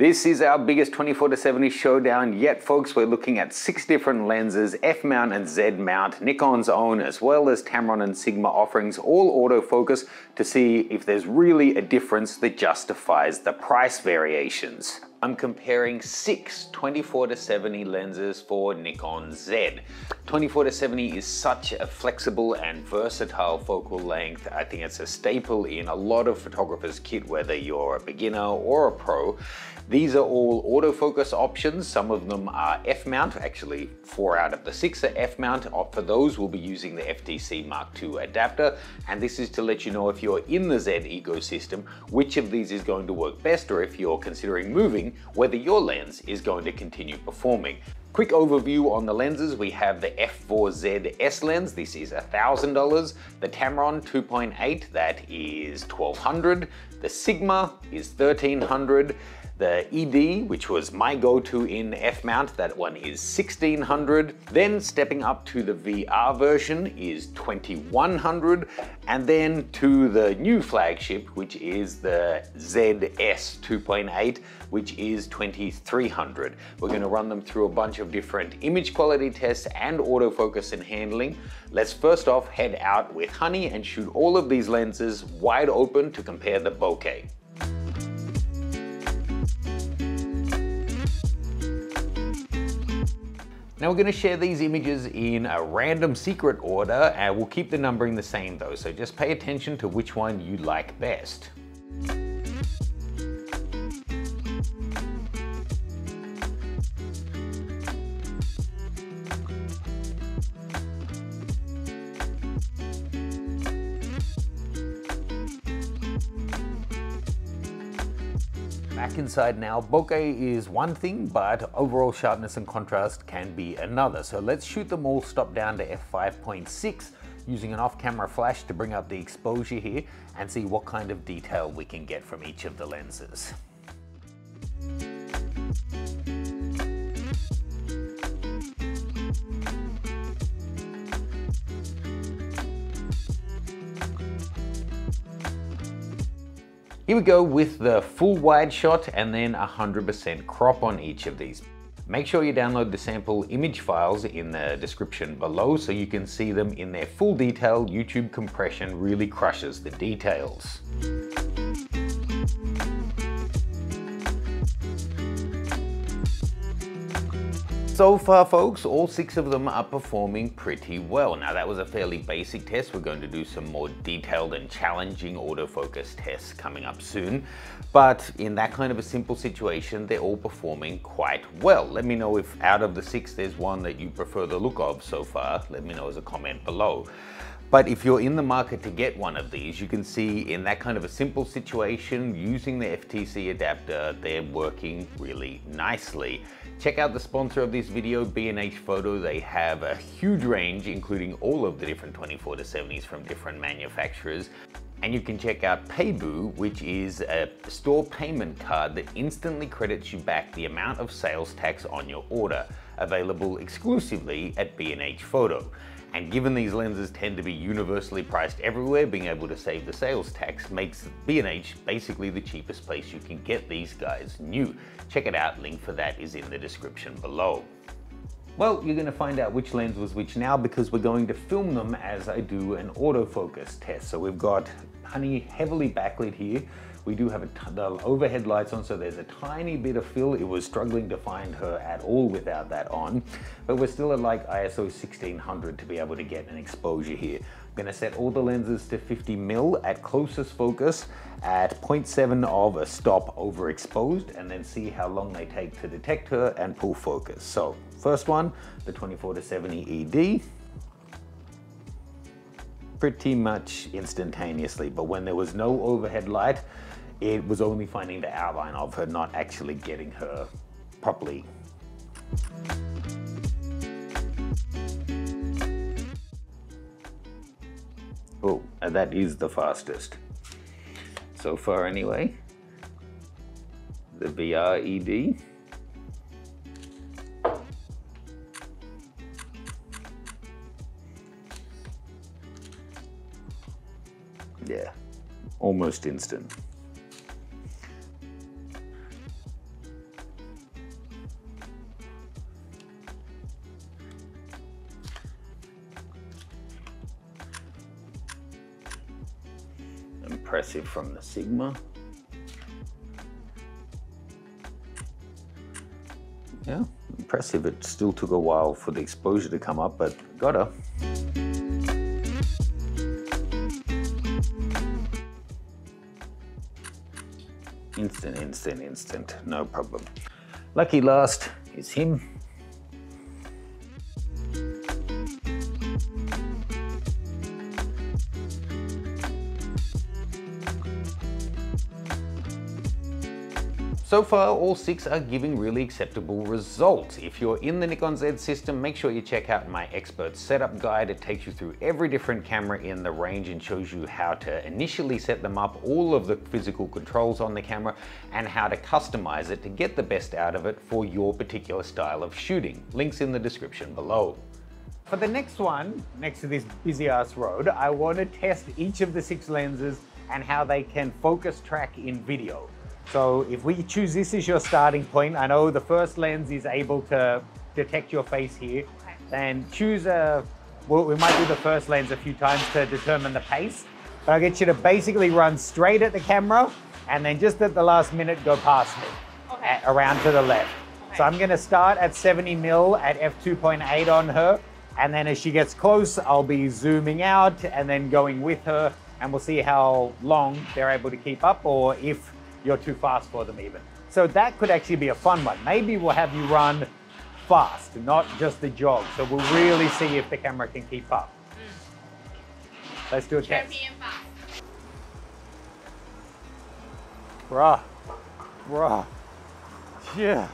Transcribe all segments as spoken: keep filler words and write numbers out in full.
This is our biggest twenty-four to seventy showdown yet, folks. We're looking at six different lenses, F-mount and Z-mount, Nikon's own, as well as Tamron and Sigma offerings, all autofocus, to see if there's really a difference that justifies the price variations. I'm comparing six twenty-four to seventy lenses for Nikon Z. twenty-four to seventy is such a flexible and versatile focal length. I think it's a staple in a lot of photographers' kit, whether you're a beginner or a pro. These are all autofocus options. Some of them are F-mount. Actually, four out of the six are F-mount. For those, we'll be using the F T C Mark two adapter. And this is to let you know, if you're in the Z ecosystem, which of these is going to work best, or if you're considering moving, whether your lens is going to continue performing. Quick overview on the lenses. We have the F four Z S lens, this is one thousand dollars. The Tamron two point eight, that is twelve hundred dollars. The Sigma is thirteen hundred dollars. The E D, which was my go-to in F-mount, that one is sixteen hundred dollars. Then stepping up to the V R version is twenty-one hundred dollars. And then to the new flagship, which is the Z S two point eight, which is twenty-three hundred dollars. We're gonna run them through a bunch of different image quality tests and autofocus and handling. Let's first off head out with Honey and shoot all of these lenses wide open to compare the bokeh. Now we're gonna share these images in a random secret order, and we'll keep the numbering the same though, so just pay attention to which one you like best. Back inside now, bokeh is one thing, but overall sharpness and contrast can be another. So let's shoot them all stopped down to f five point six using an off-camera flash to bring up the exposure here and see what kind of detail we can get from each of the lenses. Here we go with the full wide shot and then one hundred percent crop on each of these. Make sure you download the sample image files in the description below so you can see them in their full detail. YouTube compression really crushes the details. So far, folks, all six of them are performing pretty well. Now that was a fairly basic test. We're going to do some more detailed and challenging autofocus tests coming up soon. But in that kind of a simple situation, they're all performing quite well. Let me know if out of the six, there's one that you prefer the look of so far. Let me know as a comment below. But if you're in the market to get one of these, you can see in that kind of a simple situation, using the F T C adapter, they're working really nicely. Check out the sponsor of this video, B and H Photo. They have a huge range, including all of the different twenty-four to seventies from different manufacturers. And you can check out Payboo, which is a store payment card that instantly credits you back the amount of sales tax on your order, available exclusively at B and H Photo. And given these lenses tend to be universally priced everywhere, being able to save the sales tax makes B and H basically the cheapest place you can get these guys new. Check it out, link for that is in the description below. Well, you're gonna find out which lens was which now, because we're going to film them as I do an autofocus test. So we've got Honey heavily backlit here. We do have a t the overhead lights on, so there's a tiny bit of fill. It was struggling to find her at all without that on, but we're still at like I S O sixteen hundred to be able to get an exposure here. I'm gonna set all the lenses to fifty mil at closest focus at zero point seven of a stop overexposed, and then see how long they take to detect her and pull focus. So first one, the twenty-four to seventy E D. Pretty much instantaneously, but when there was no overhead light, it was only finding the outline of her, not actually getting her properly. Oh, and that is the fastest so far anyway. The V R E D. Yeah, almost instant. impressive from the Sigma. Yeah, impressive. It still took a while for the exposure to come up, but got her. Instant, instant, instant. No problem. Lucky last is him. So far, all six are giving really acceptable results. If you're in the Nikon Z system, make sure you check out my expert setup guide. It takes you through every different camera in the range and shows you how to initially set them up, all of the physical controls on the camera, and how to customize it to get the best out of it for your particular style of shooting. Links in the description below. For the next one, next to this busy ass road, I want to test each of the six lenses and how they can focus track in video. So if we choose this as your starting point, I know the first lens is able to detect your face here, and choose a, well, we might do the first lens a few times to determine the pace, but I'll get you to basically run straight at the camera and then just at the last minute go past me, okay, at, around to the left. Okay. So I'm gonna start at seventy mil at f two point eight on her, and then as she gets close, I'll be zooming out and then going with her, and we'll see how long they're able to keep up, or if you're too fast for them even. So that could actually be a fun one. Maybe we'll have you run fast, not just the jog. So we'll really see if the camera can keep up. Mm. Let's do a test. Bruh, bruh, yeah.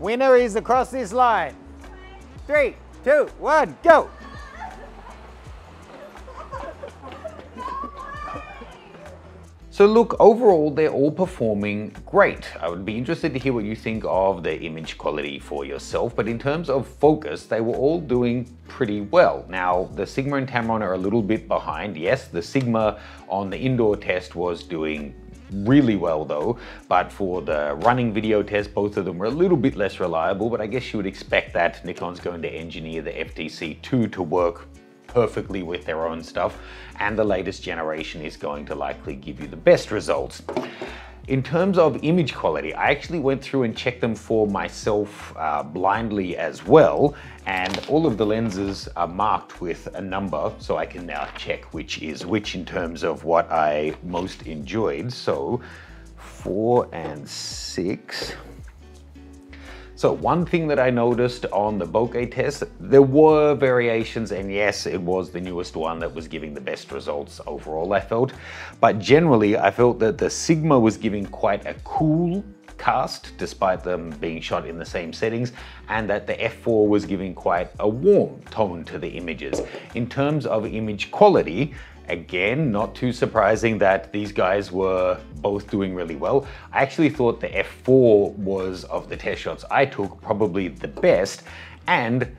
Winner is across this line. Three, two, one, go. So look, overall, they're all performing great. I would be interested to hear what you think of the image quality for yourself, but in terms of focus, they were all doing pretty well. Now, the Sigma and Tamron are a little bit behind. Yes, the Sigma on the indoor test was doing really well though, but for the running video test, both of them were a little bit less reliable, but I guess you would expect that Nikon's going to engineer the F T C two to work perfectly with their own stuff, and the latest generation is going to likely give you the best results. In terms of image quality, I actually went through and checked them for myself uh, blindly as well, and all of the lenses are marked with a number, so I can now check which is which in terms of what I most enjoyed. So four and six. So one thing that I noticed on the bokeh test, there were variations, and yes, it was the newest one that was giving the best results overall, I felt. But generally, I felt that the Sigma was giving quite a cool cast, despite them being shot in the same settings, and that the F four was giving quite a warm tone to the images. In terms of image quality, again, not too surprising that these guys were both doing really well. I actually thought the F four was, of the test shots I took, probably the best, and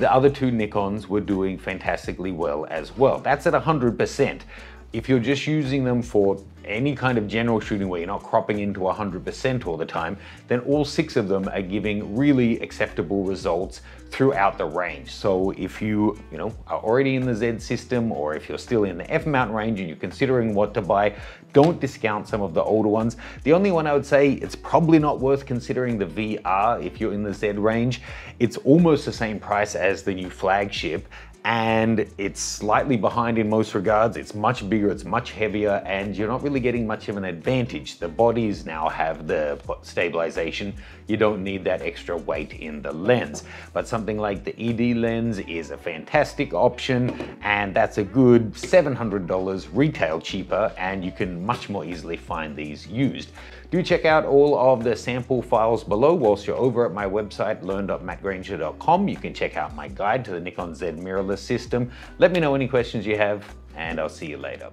the other two Nikons were doing fantastically well as well. That's at one hundred percent. If you're just using them for any kind of general shooting where you're not cropping into one hundred percent all the time, then all six of them are giving really acceptable results throughout the range. So if you, you know, are already in the Z system, or if you're still in the F mount range and you're considering what to buy, don't discount some of the older ones. The only one I would say it's probably not worth considering the V R if you're in the Z range. It's almost the same price as the new flagship, and it's slightly behind in most regards. It's much bigger, it's much heavier, and you're not really getting much of an advantage. The bodies now have the stabilization. You don't need that extra weight in the lens. But something like the E D lens is a fantastic option, and that's a good seven hundred dollars retail cheaper, and you can much more easily find these used. Do check out all of the sample files below. Whilst you're over at my website, learn dot matt granger dot com, you can check out my guide to the Nikon Z mirrorless system. Let me know any questions you have, and I'll see you later.